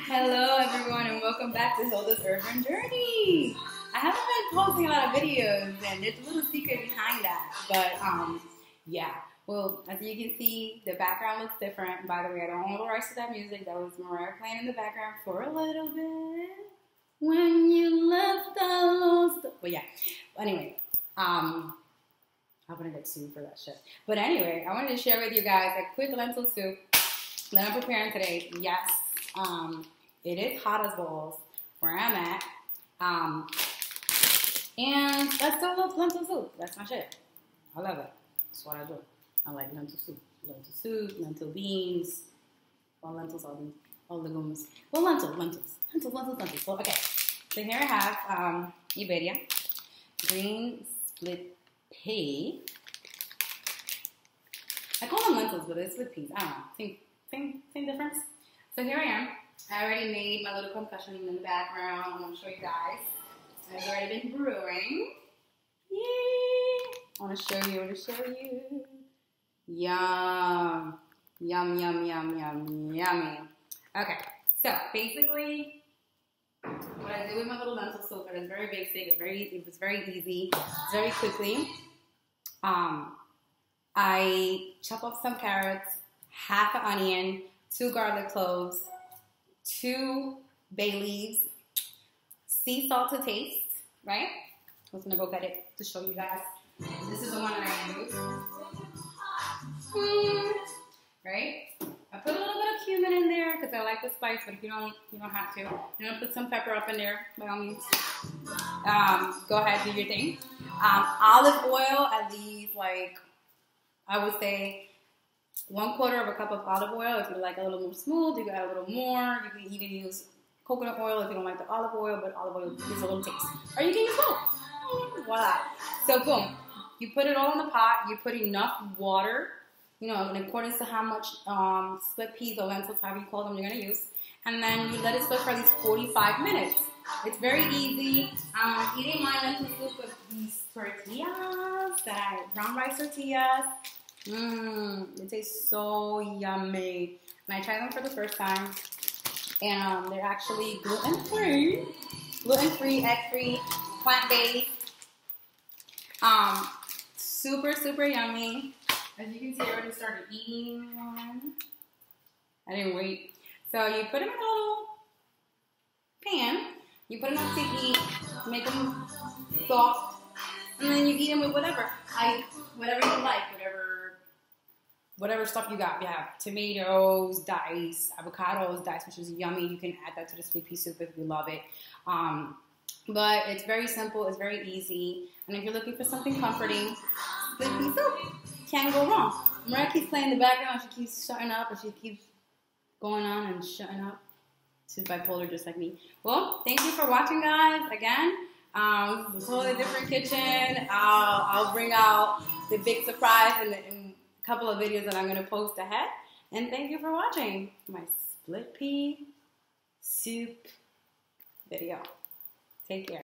Hello everyone and welcome back to Hilda's Urban Journey. I haven't been posting a lot of videos and there's a little secret behind that, but yeah. Well, as you can see, the background looks different. By the way, I don't own the rights to that music. That was Mariah playing in the background for a little bit. When you left, I lost. But yeah, anyway, I wouldn't get sued for that shit. But anyway, I wanted to share with you guys a quick lentil soup that I'm preparing today. Yes, it is hot as balls where I'm at. And I still love lentil soup. That's my shit. I love it. That's what I do. I like lentil soup, lentil beans. Well, lentils are all legumes. Well, lentils. Well, okay, so here I have Iberia green split pea. I call them lentils, but they're split peas. I don't know. Same difference. So here I am. I already made my little concussion in the background. I'm gonna show you guys. It's already been brewing. Yay! I wanna show you. Yum. Yummy. Okay, so basically what I do with my little lentil soup, it's very basic, it's very easy, it's very quickly. I chop up some carrots, half an onion, 2 garlic cloves, 2 bay leaves, sea salt to taste, right? I'm gonna go get it to show you guys. This is the one that I use. Right? I put a little bit of cumin in there because I like the spice, but if you don't have to. You're gonna put some pepper up in there, by all means. Go ahead, do your thing. Olive oil, I leave like, I would say 1/4 cup of olive oil. If you like a little more smooth, you can add a little more. You can even use coconut oil if you don't like the olive oil, but olive oil gives a little taste. Or you can use both. Voila. So boom. You put it all in the pot. You put enough water, you know, in accordance to how much split peas or lentils, however you call them, you're going to use. And then you let it cook for at least 45 minutes. It's very easy. I'm eating my lentil soup with these tortillas, brown rice tortillas. They taste so yummy. And I tried them for the first time. And they're actually gluten-free. Gluten-free, egg-free, plant-based. Super, super yummy. As you can see, I already started eating one. I didn't wait. So you put them in a little pan. You put them up to heat. Make them soft. And then you eat them with whatever. Whatever you like. Whatever stuff you got, yeah, tomatoes, diced, avocados, diced, which is yummy. You can add that to the split pea soup if you love it. But it's very simple, it's very easy. And if you're looking for something comforting, split pea soup, can't go wrong. Mariah keeps playing in the background, she keeps shutting up, and she keeps going on and shutting up. She's bipolar just like me. Well, thank you for watching, guys, again. This is a totally different kitchen. I'll bring out the big surprise in couple of videos that I'm going to post ahead, and thank you for watching my split pea soup video. Take care.